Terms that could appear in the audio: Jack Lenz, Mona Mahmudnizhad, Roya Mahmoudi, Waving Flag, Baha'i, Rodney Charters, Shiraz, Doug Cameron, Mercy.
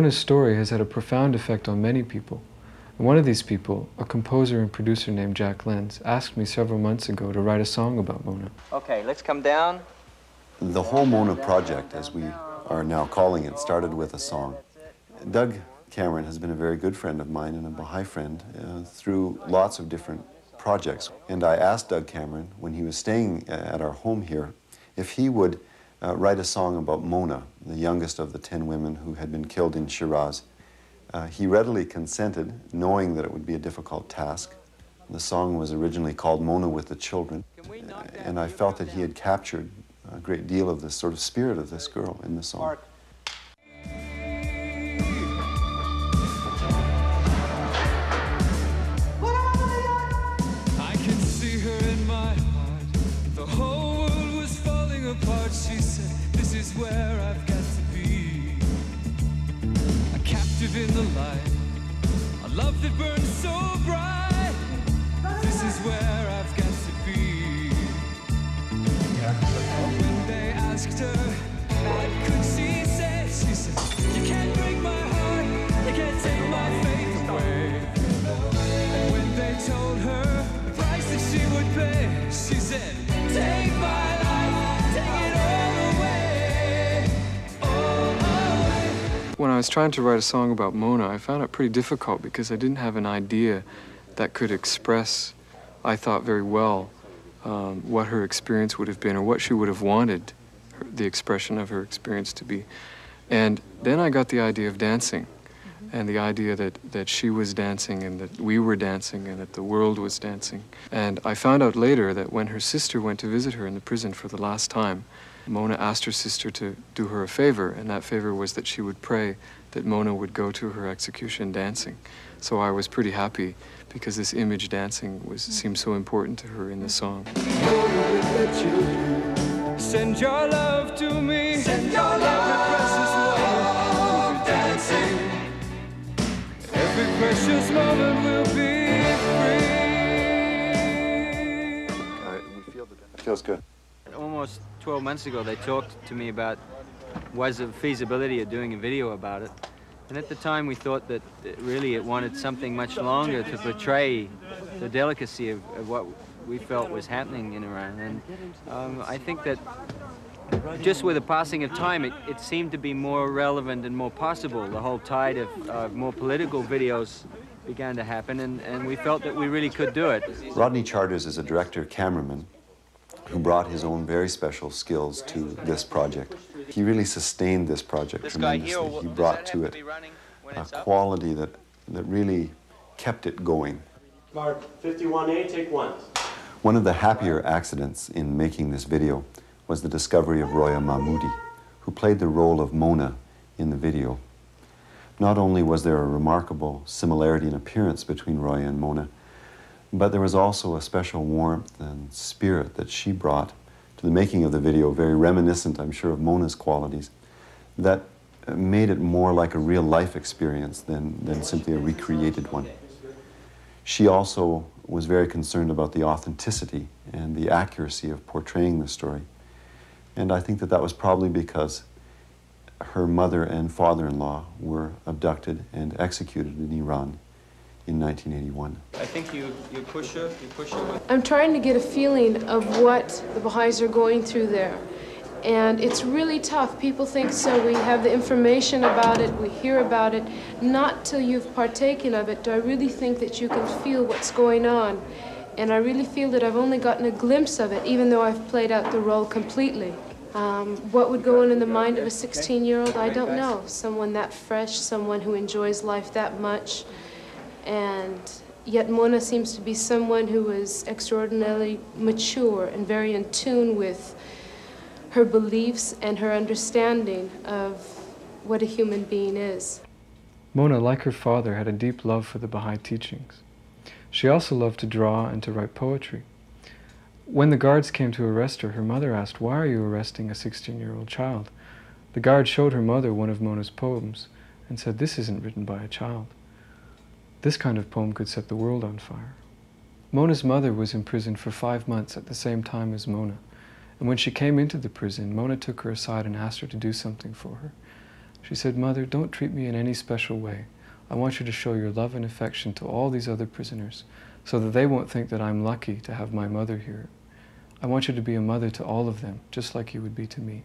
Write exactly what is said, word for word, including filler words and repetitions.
Mona's story has had a profound effect on many people. One of these people, a composer and producer named Jack Lenz, asked me several months ago to write a song about Mona. Okay, let's come down. The whole Mona project, as we are now calling it, started with a song. Doug Cameron has been a very good friend of mine and a Baha'i friend uh, through lots of different projects. And I asked Doug Cameron, when he was staying at our home here, if he would uh, write a song about Mona, the youngest of the ten women who had been killed in Shiraz. Uh, he readily consented, knowing that it would be a difficult task. The song was originally called Mona with the Children, and I felt that he had captured a great deal of the sort of spirit of this girl in the song. I can see her in my heart. The whole world was falling apart. She said, this is where I've got to be. Captive in the light, a love that burns so bright. This is where I've got to be. When they asked her, what could she say? She said, you can't break my heart, you can't take my faith away. And when they told her the price that she would pay, she said, take my life, take it all. When I was trying to write a song about Mona, I found it pretty difficult because I didn't have an idea that could express, I thought very well, um, what her experience would have been or what she would have wanted her, the expression of her experience to be. And then I got the idea of dancing mm-hmm. and the idea that, that she was dancing and that we were dancing and that the world was dancing. And I found out later that when her sister went to visit her in the prison for the last time, Mona asked her sister to do her a favor, and that favor was that she would pray that Mona would go to her execution dancing. So I was pretty happy because this image dancing was seemed so important to her in the song. Send your love to me. Send your love. Precious love. Dancing. Every precious moment will be free. All right, and you feel the dance. Feels good. Almost twelve months ago, they talked to me about was the feasibility of doing a video about it. And at the time, we thought that it really it wanted something much longer to portray the delicacy of, of what we felt was happening in Iran. And um, I think that just with the passing of time, it, it seemed to be more relevant and more possible. The whole tide of uh, more political videos began to happen, and, and we felt that we really could do it. Rodney Charters is a director, cameraman, who brought his own very special skills to this project. He really sustained this project tremendously. He brought to it a quality that, that really kept it going. Mark fifty-one A, take one. One of the happier accidents in making this video was the discovery of Roya Mahmoudi, who played the role of Mona in the video. Not only was there a remarkable similarity in appearance between Roya and Mona, but there was also a special warmth and spirit that she brought to the making of the video, very reminiscent, I'm sure, of Mona's qualities, that made it more like a real-life experience than, than simply a recreated one. She also was very concerned about the authenticity and the accuracy of portraying the story. And I think that that was probably because her mother and father-in-law were abducted and executed in Iran in nineteen eighty-one. I think you, you push her, you push her. I'm trying to get a feeling of what the Baha'is are going through there. And it's really tough. People think so. We have the information about it, we hear about it. Not till you've partaken of it do I really think that you can feel what's going on. And I really feel that I've only gotten a glimpse of it, even though I've played out the role completely. Um, what would go on in the mind of a sixteen-year-old? I don't know. Someone that fresh, someone who enjoys life that much. And yet Mona seems to be someone who was extraordinarily mature and very in tune with her beliefs and her understanding of what a human being is. Mona, like her father, had a deep love for the Baha'i teachings. She also loved to draw and to write poetry. When the guards came to arrest her, her mother asked, "Why are you arresting a sixteen-year-old child?" The guard showed her mother one of Mona's poems and said, "This isn't written by a child. This kind of poem could set the world on fire." Mona's mother was imprisoned for five months at the same time as Mona. And when she came into the prison, Mona took her aside and asked her to do something for her. She said, "Mother, don't treat me in any special way. I want you to show your love and affection to all these other prisoners so that they won't think that I'm lucky to have my mother here. I want you to be a mother to all of them, just like you would be to me."